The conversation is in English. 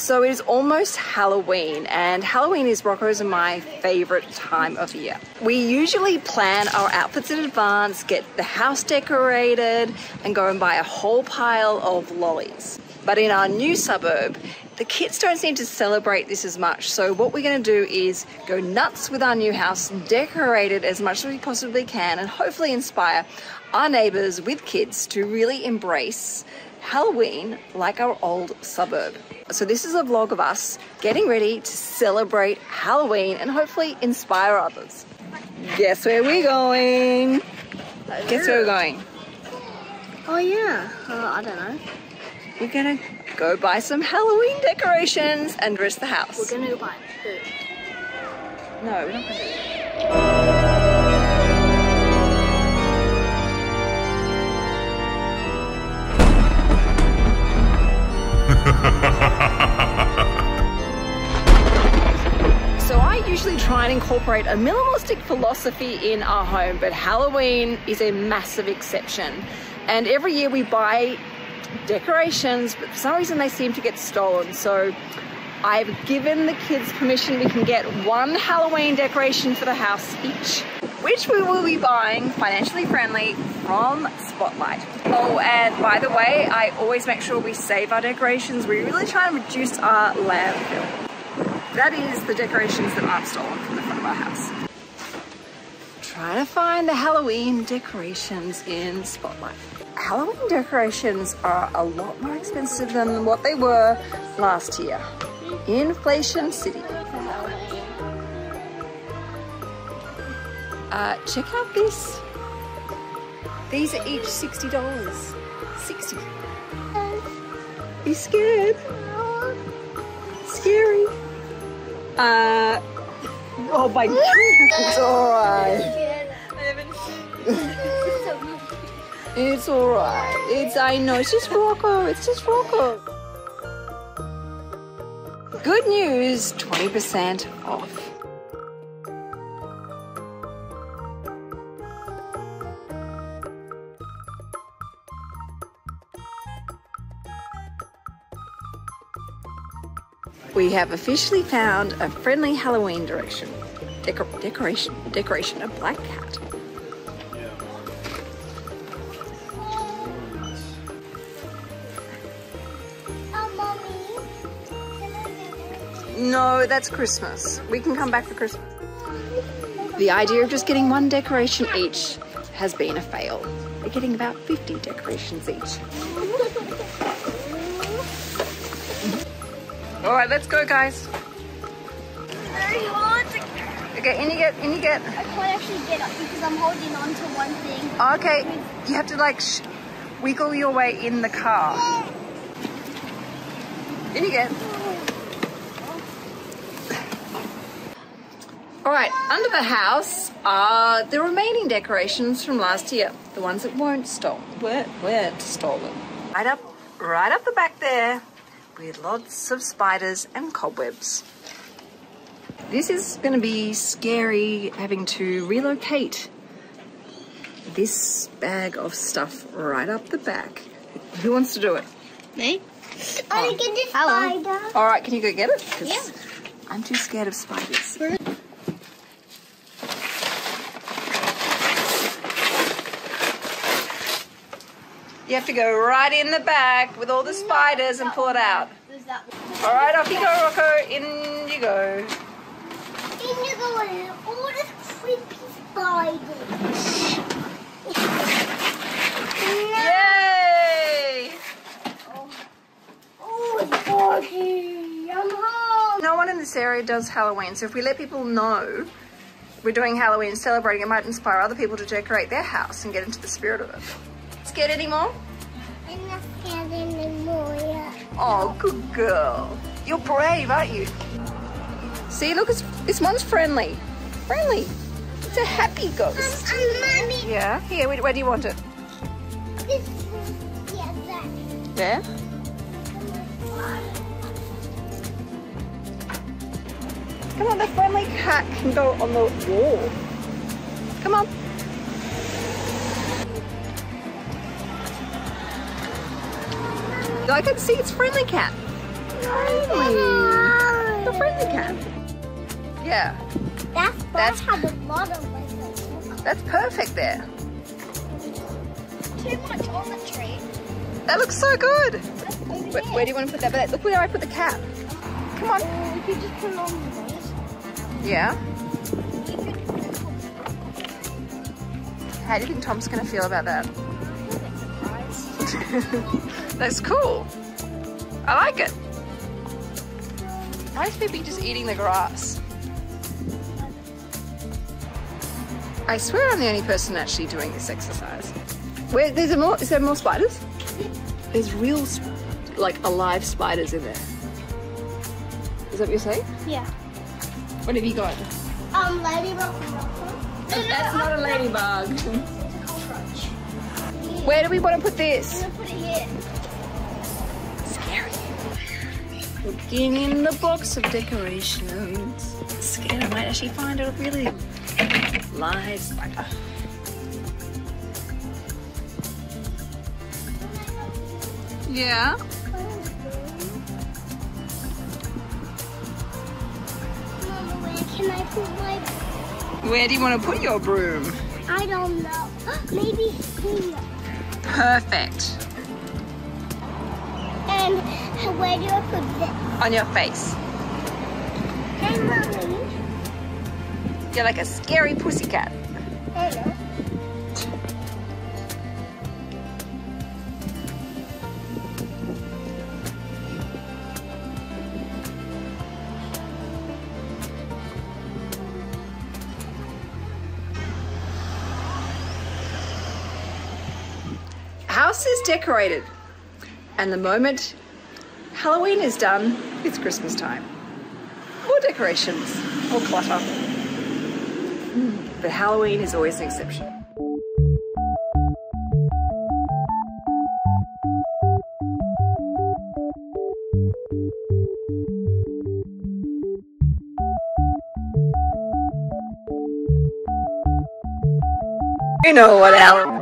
So it is almost Halloween, and Halloween is Rocco's and my favorite time of year. We usually plan our outfits in advance, get the house decorated, and go and buy a whole pile of lollies. But in our new suburb, the kids don't seem to celebrate this as much. So what we're going to do is go nuts with our new house, decorate it as much as we possibly can, and hopefully inspire our neighbors with kids to really embrace Halloween like our old suburb. So this is a vlog of us getting ready to celebrate Halloween and hopefully inspire others. Guess where we're going? Guess where we're going? Oh yeah, I don't know. We're gonna go buy some Halloween decorations and dress the house. We're gonna go buy food. No, we're not gonna do that. So I usually try and incorporate a minimalistic philosophy in our home, but Halloween is a massive exception. And every year we buy decorations, but for some reason they seem to get stolen. So I've given the kids permission we can get one Halloween decoration for the house each, which we will be buying financially friendly from Spotlight. Oh, and by the way, I always make sure we save our decorations. We really try and reduce our landfill. That is the decorations that aren't stolen from the front of our house. Trying to find the Halloween decorations in Spotlight. Halloween decorations are a lot more expensive than what they were last year. Inflation City. Check out this. These are each $60. 60. Be scared. Scary. Oh my God! It's alright. It's alright. I know. It's just Rocco. It's just Rocco. Good news. 20% off. We have officially found a friendly Halloween direction. Decoration, a black cat. No, that's Christmas. We can come back for Christmas. The idea of just getting one decoration each has been a fail. We're getting about 50 decorations each. All right, let's go, guys. Okay, in you get. I can't actually get up because I'm holding on to one thing. Oh, okay, you have to like wiggle your way in the car. In you get. All right, under the house are the remaining decorations from last year, the ones that weren't stolen. Right up the back there. With lots of spiders and cobwebs. This is going to be scary, having to relocate this bag of stuff right up the back. Who wants to do it? Me. I get the spider. All right, can you go get it? Yeah. I'm too scared of spiders. You have to go right in the back with all the spiders and pull it out. All right, off you go, Rocco. In you go. In you go, and all the creepy spiders. Yay! Oh, it's foggy. I'm home. No one in this area does Halloween, so if we let people know we're doing Halloween, celebrating, it might inspire other people to decorate their house and get into the spirit of it. Scared anymore? I'm not scared anymore, yeah. Oh, good girl. You're brave, aren't you? See, look, this one's friendly. Friendly. It's a happy ghost. Mommy. Yeah? Here, where do you want it? This one. Yeah, that. There? Come on, the friendly cat can go on the wall. Come on. I can see it's friendly cat. tiny. The friendly cat. Yeah. That's how the bottom is. That's perfect there. Too much on the tree. That looks so good. Where do you want to put that? But look where I put the cat. Come on. You could just put it on the base. Yeah. How do you think Tom's going to feel about that? That's cool. I like it. Why is Pippi just eating the grass? I swear I'm the only person actually doing this exercise. Where there's is there more spiders? There's real, like alive spiders in there. Is that what you're saying? Yeah. What have you got? Ladybug. That's not a ladybug. It's a cockroach. Where do we want to put this? I'm going to put it here. Scary. Looking in the box of decorations. It's scary, I might actually find a really live spider. Yeah? Mama, where can I put my broom? Where do you want to put your broom? I don't know. Maybe here. Perfect. And where do I put this? On your face. Hey, Mommy. You're like a scary pussycat. Hello. House is decorated, and the moment Halloween is done, it's Christmas time. More decorations, more clutter. But Halloween is always an exception. You know what, Halloween?